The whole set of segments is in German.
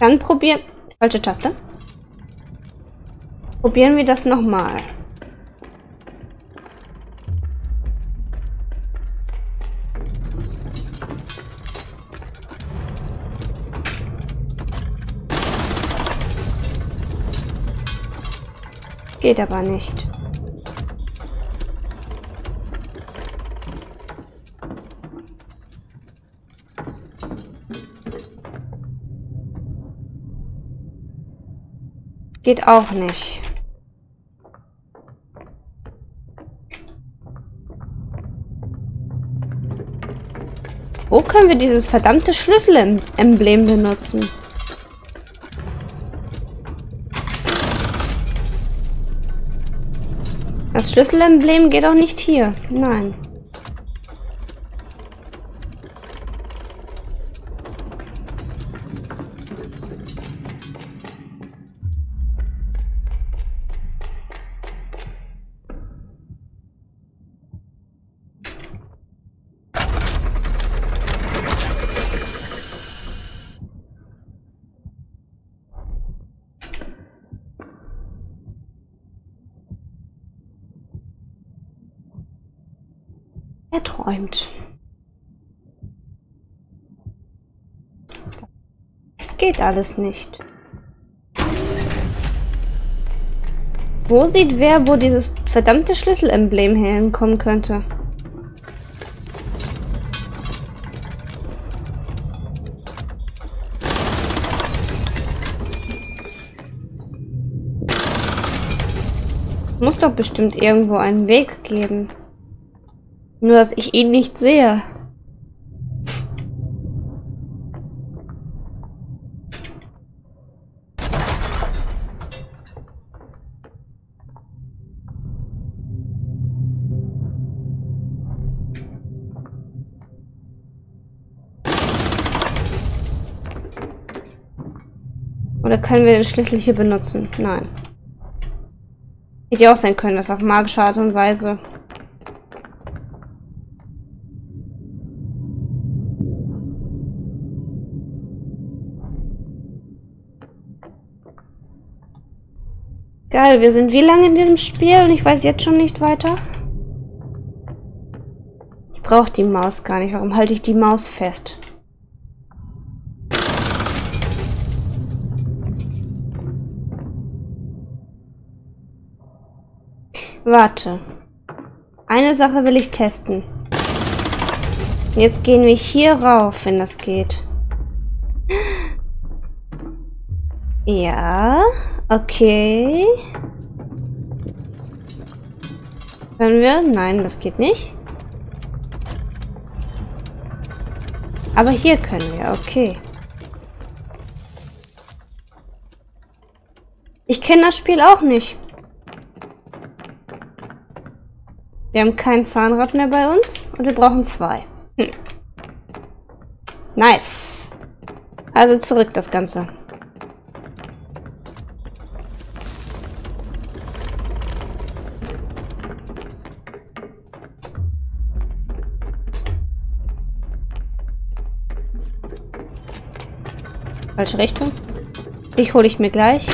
Dann probieren... Falsche Taste. Probieren wir das nochmal. Geht aber nicht. Geht auch nicht. Wo können wir dieses verdammte Schlüsselemblem benutzen? Das Schlüsselemblem geht auch nicht hier. Nein. Er träumt. Geht alles nicht. Wo sieht wer, wo dieses verdammte Schlüsselemblem herkommen könnte? Muss doch bestimmt irgendwo einen Weg geben. Nur, dass ich ihn nicht sehe. Oder können wir den Schlüssel hier benutzen? Nein. Hätte ja auch sein können, das auf magische Art und Weise. Geil, wir sind wie lange in diesem Spiel und ich weiß jetzt schon nicht weiter. Ich brauche die Maus gar nicht. Warum halte ich die Maus fest? Warte. Eine Sache will ich testen. Jetzt gehen wir hier rauf, wenn das geht. Ja... Okay. Können wir? Nein, das geht nicht. Aber hier können wir, okay. Ich kenne das Spiel auch nicht. Wir haben kein Zahnrad mehr bei uns und wir brauchen zwei. Hm. Nice. Also zurück das Ganze. Falsche Richtung. Dich hole ich mir gleich.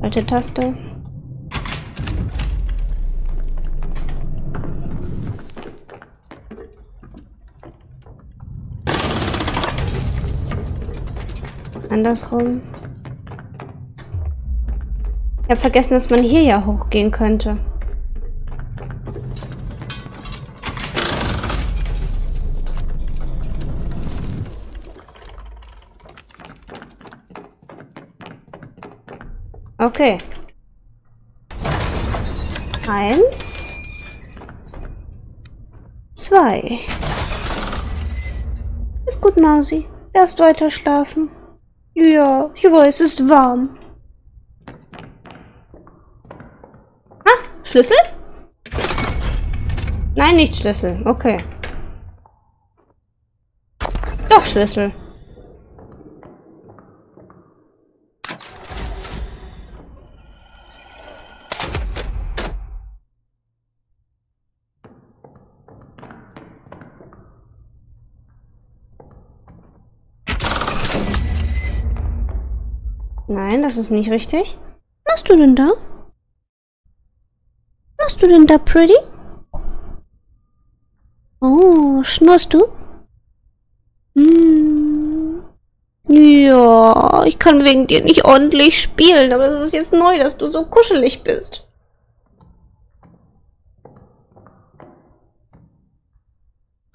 Alte Taste. Andersrum. Ich habe vergessen, dass man hier ja hochgehen könnte. Okay. 1, 2. Ist gut, Mausi. Erst weiter schlafen. Ja, ich weiß, es ist warm. Ah, Schlüssel? Nein, nicht Schlüssel. Okay. Doch, Schlüssel. Nein, das ist nicht richtig. Was machst du denn da? Was machst du denn da, Pretty? Oh, schnurst du? Hm. Ja, ich kann wegen dir nicht ordentlich spielen, aber das ist jetzt neu, dass du so kuschelig bist.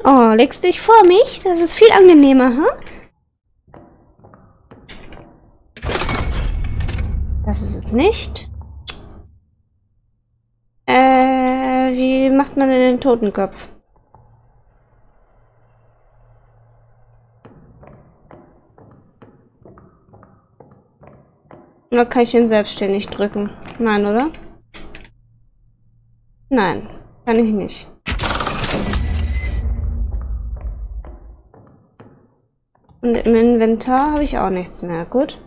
Oh, legst dich vor mich? Das ist viel angenehmer, huh? Das ist es nicht. Wie macht man denn den Totenkopf? Oder kann ich ihn selbstständig drücken? Nein, oder? Nein, kann ich nicht. Und im Inventar habe ich auch nichts mehr. Gut.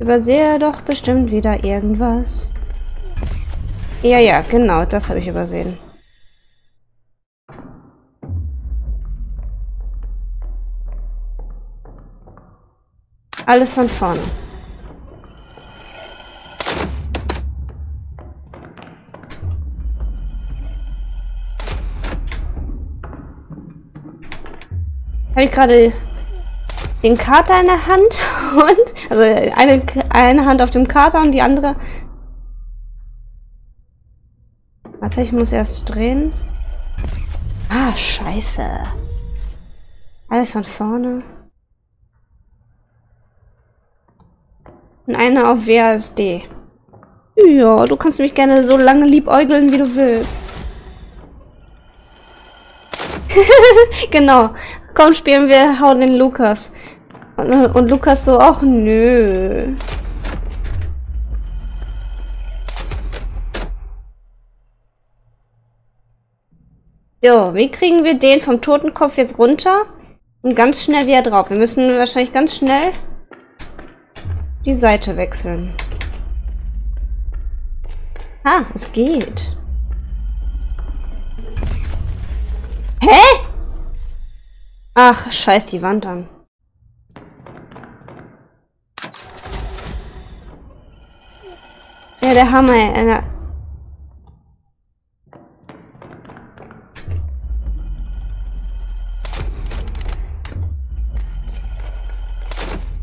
Übersehe doch bestimmt wieder irgendwas. Ja, genau, das habe ich übersehen. Alles von vorne. Habe ich gerade den Kater in der Hand und also eine Hand auf dem Kater und die andere. Warte, ich muss erst drehen. Ah, scheiße. Alles von vorne. Und eine auf WASD. Ja, du kannst mich gerne so lange liebäugeln, wie du willst. Genau. Komm, spielen wir, hauen den Lukas. Und Lukas so, ach nö. So, wie kriegen wir den vom Totenkopf jetzt runter? Und ganz schnell wieder drauf. Wir müssen wahrscheinlich ganz schnell die Seite wechseln. Ah, es geht. Hä? Ach, scheiß die Wand an. Ja, der Hammer.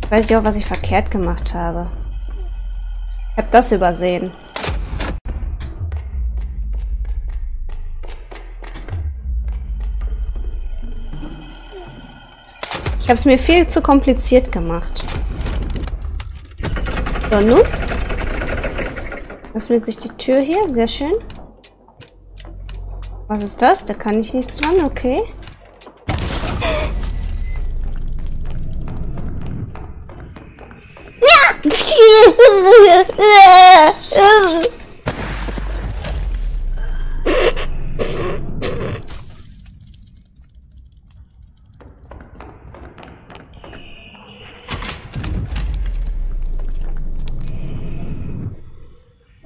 Weiß ich auch, was ich verkehrt gemacht habe. Ich habe das übersehen. Ich habe es mir viel zu kompliziert gemacht. So, nun öffnet sich die Tür hier. Sehr schön. Was ist das? Da kann ich nichts dran. Okay.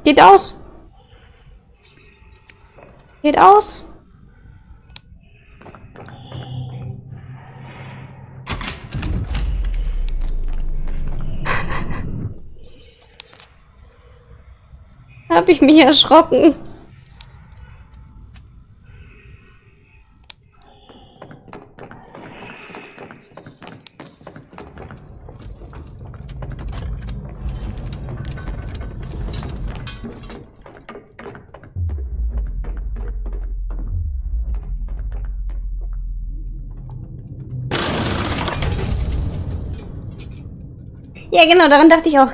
Geht aus! Geht aus! Habe ich mich erschrocken. Ja, genau, daran dachte ich auch.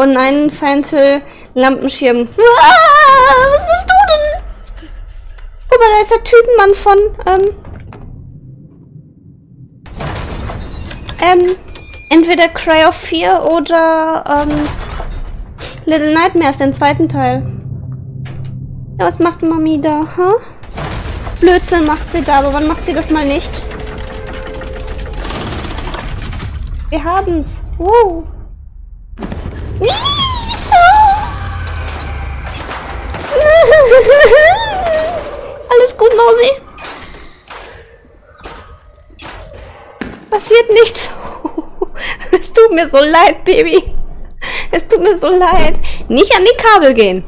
Oh nein, Silent Hill, Lampenschirm. Was bist du denn? Guck mal, da ist der Tütenmann von. Entweder Cry of Fear oder Little Nightmares, den zweiten Teil. Ja, was macht Mami da? Huh? Blödsinn macht sie da, aber wann macht sie das mal nicht? Wir haben's. Wow. Alles gut, Mausi. Passiert nichts. Es tut mir so leid, Baby. Es tut mir so leid. Nicht an die Kabel gehen.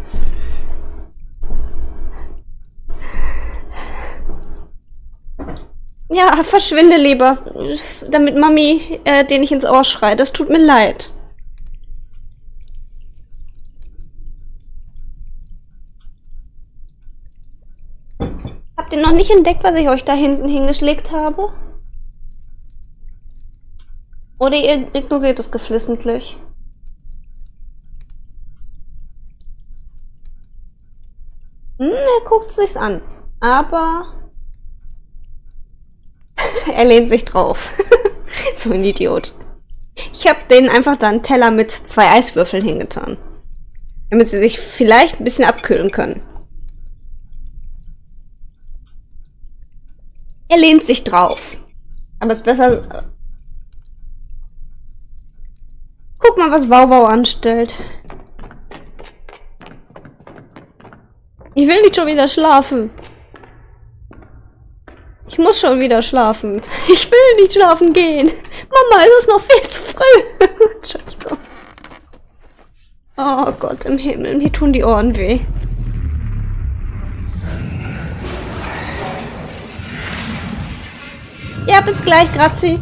Ja, verschwinde lieber, damit Mami dir nicht ins Ohr schreit. Das tut mir leid. Habt ihr noch nicht entdeckt, was ich euch da hinten hingeschlägt habe? Oder ihr ignoriert es geflissentlich? Hm, er guckt sich's an. Aber... er lehnt sich drauf. So ein Idiot. Ich habe denen einfach da einen Teller mit 2 Eiswürfeln hingetan. Damit sie sich vielleicht ein bisschen abkühlen können. Er lehnt sich drauf. Aber es ist besser... Guck mal, was Wauwau anstellt. Ich will nicht schon wieder schlafen. Ich muss schon wieder schlafen. Ich will nicht schlafen gehen. Mama, es ist noch viel zu früh. Entschuldigung. Oh Gott im Himmel, mir tun die Ohren weh. Ja, bis gleich, Grazi.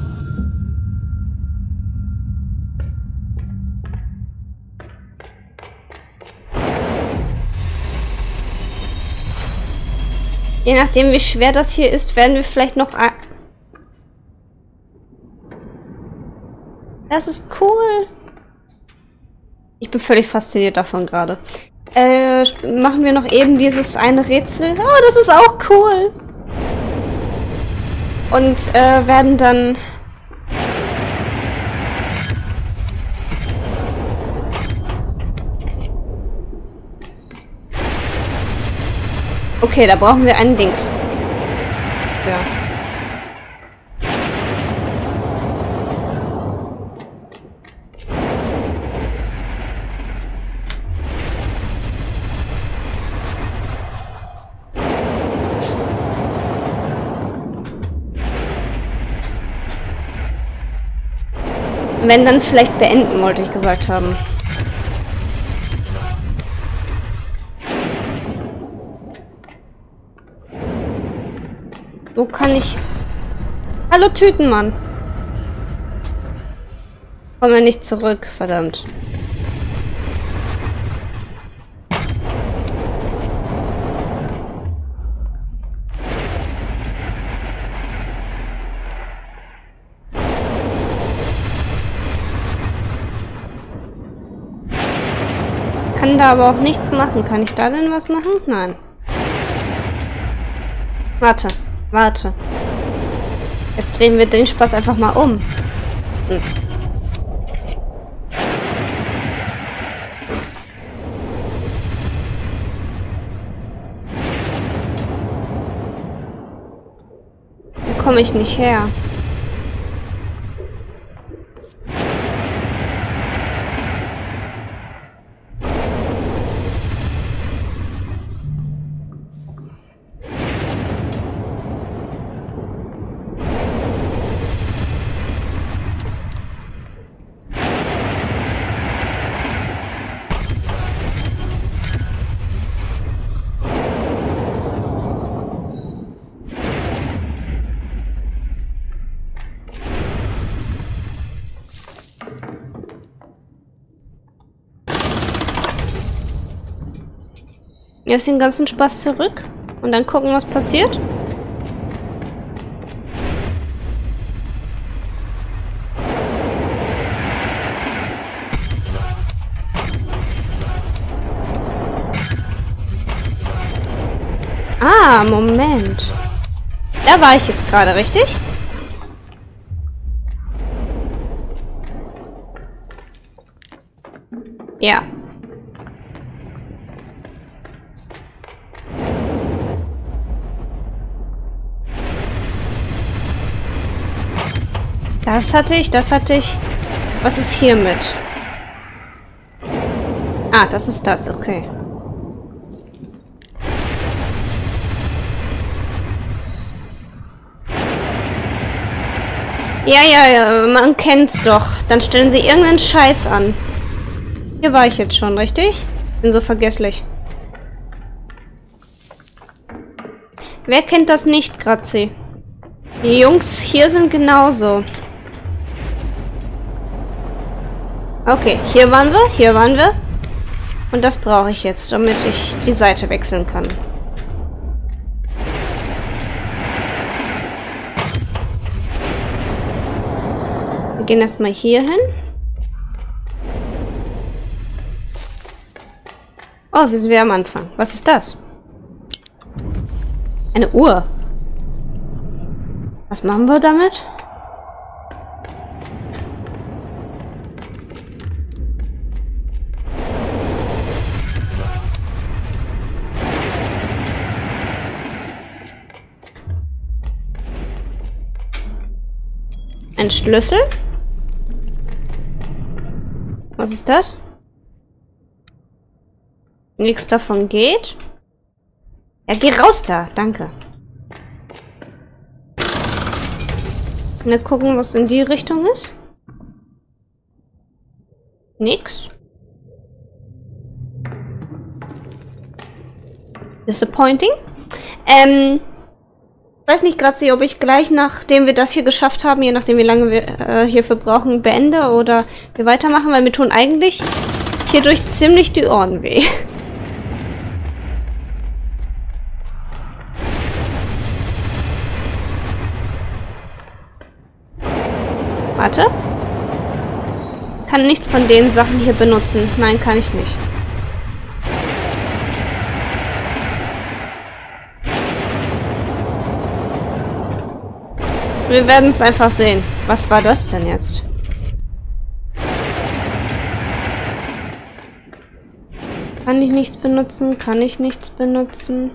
Je nachdem, wie schwer das hier ist, werden wir vielleicht noch ein... Das ist cool. Ich bin völlig fasziniert davon gerade. Machen wir noch eben dieses eine Rätsel. Oh, das ist auch cool. Und werden dann... Okay, da brauchen wir einen Dings. Ja. Wenn dann vielleicht beenden, wollte ich gesagt haben. Wo kann ich... Hallo Tütenmann! Komme nicht zurück, verdammt. Kann da aber auch nichts machen. Kann ich da denn was machen? Nein. Warte. Warte. Jetzt drehen wir den Spaß einfach mal um. Hm. Da komme ich nicht her. Jetzt den ganzen Spaß zurück und dann gucken, was passiert. Ah, Moment. Da war ich jetzt gerade, richtig? Ja. Das hatte ich, das hatte ich. Was ist hiermit? Ah, das ist das, okay. Ja, ja, ja, man kennt's doch. Dann stellen sie irgendeinen Scheiß an. Hier war ich jetzt schon, richtig? Bin so vergesslich. Wer kennt das nicht, Grazi? Die Jungs hier sind genauso. Okay, hier waren wir, hier waren wir. Und das brauche ich jetzt, damit ich die Seite wechseln kann. Wir gehen erstmal hier hin. Oh, wir sind wieder am Anfang. Was ist das? Eine Uhr. Was machen wir damit? Ein Schlüssel? Was ist das? Nichts davon geht. Ja, geh raus da. Danke. Mal gucken, was in die Richtung ist. Nix. Disappointing. Ich weiß nicht, Grazi, ob ich gleich, nachdem wir das hier geschafft haben, je nachdem wie lange wir hierfür brauchen, beende oder wir weitermachen, weil mir tun eigentlich hierdurch ziemlich die Ohren weh. Warte. Kann nichts von den Sachen hier benutzen. Nein, kann ich nicht. Wir werden es einfach sehen. Was war das denn jetzt? Kann ich nichts benutzen? Kann ich nichts benutzen?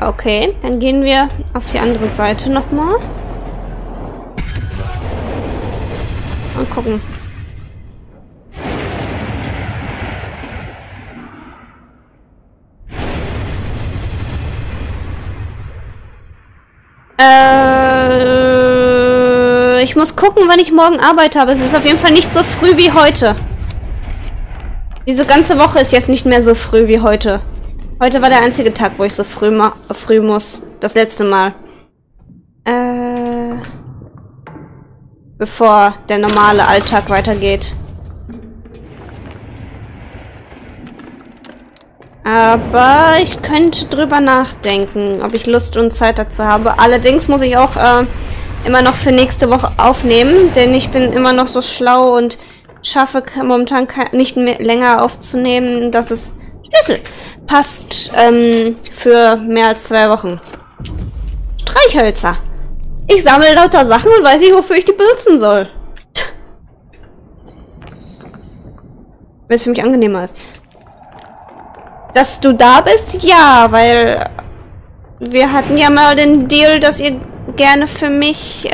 Okay, dann gehen wir auf die andere Seite nochmal. Und gucken. Ich muss gucken, wann ich morgen Arbeit habe. Es ist auf jeden Fall nicht so früh wie heute. Diese ganze Woche ist jetzt nicht mehr so früh wie heute. Heute war der einzige Tag, wo ich so früh muss. Das letzte Mal. Bevor der normale Alltag weitergeht. Aber ich könnte drüber nachdenken, ob ich Lust und Zeit dazu habe. Allerdings muss ich auch immer noch für nächste Woche aufnehmen, denn ich bin immer noch so schlau und schaffe momentan nicht mehr länger aufzunehmen, dass es Schlüssel passt für mehr als 2 Wochen. Streichhölzer. Ich sammle lauter Sachen und weiß nicht, wofür ich die benutzen soll. Weil es für mich angenehmer ist. Dass du da bist? Ja, weil wir hatten ja mal den Deal, dass ihr gerne für mich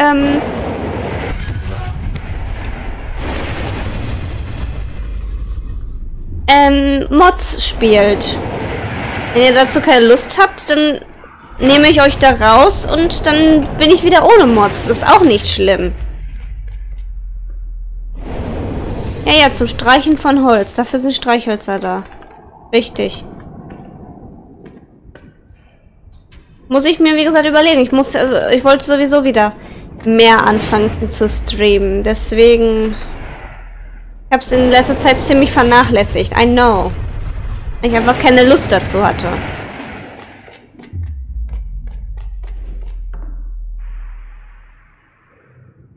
Mods spielt. Wenn ihr dazu keine Lust habt, dann nehme ich euch da raus und dann bin ich wieder ohne Mods. Ist auch nicht schlimm. Ja, ja, zum Streichen von Holz. Dafür sind Streichhölzer da. Richtig. Muss ich mir, wie gesagt, überlegen. Ich wollte sowieso wieder mehr anfangen zu streamen. Deswegen... Ich habe es in letzter Zeit ziemlich vernachlässigt. I know. Ich einfach keine Lust dazu hatte.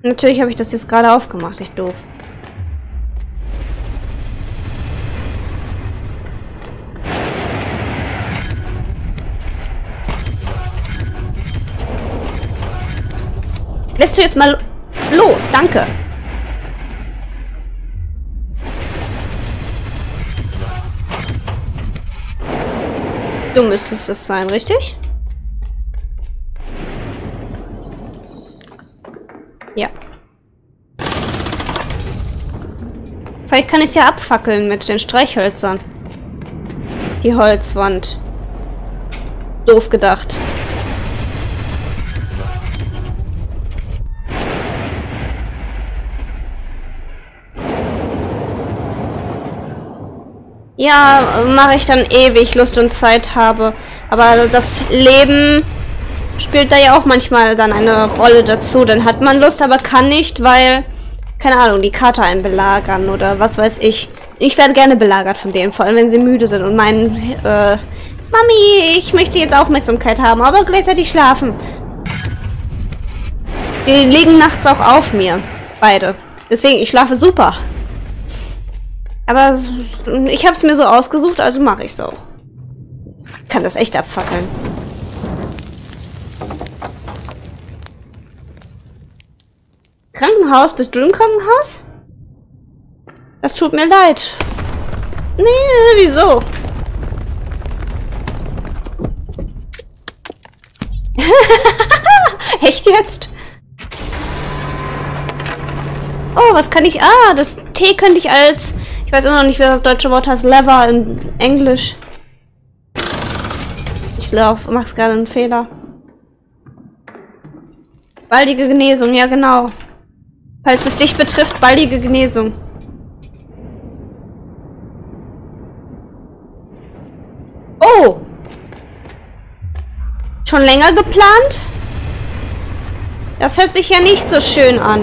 Natürlich habe ich das jetzt gerade aufgemacht. Echt doof. Lässt du jetzt mal los, danke. Du müsstest es sein, richtig? Ja. Vielleicht kann ich es ja abfackeln mit den Streichhölzern. Die Holzwand. Doof gedacht. Ja, mache ich dann ewig Lust und Zeit habe. Aber das Leben spielt da ja auch manchmal dann eine Rolle dazu. Dann hat man Lust, aber kann nicht, weil, keine Ahnung, die Kater einen belagern oder was weiß ich. Ich werde gerne belagert von denen, vor allem wenn sie müde sind und meinen, Mami, ich möchte jetzt Aufmerksamkeit haben, aber gleichzeitig schlafen. Die liegen nachts auch auf mir, beide. Deswegen, ich schlafe super. Aber ich habe es mir so ausgesucht, also mache ich es auch. Kann das echt abfackeln. Krankenhaus? Bist du im Krankenhaus? Das tut mir leid. Nee, wieso? Echt jetzt? Oh, was kann ich... Ah, das T könnte ich als... Ich weiß immer noch nicht, wie das deutsche Wort heißt. Lever in Englisch. Ich mach's gerade einen Fehler. Baldige Genesung, ja genau. Falls es dich betrifft, baldige Genesung. Oh! Schon länger geplant? Das hört sich ja nicht so schön an.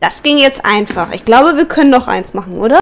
Das ging jetzt einfach. Ich glaube, wir können noch eins machen, oder?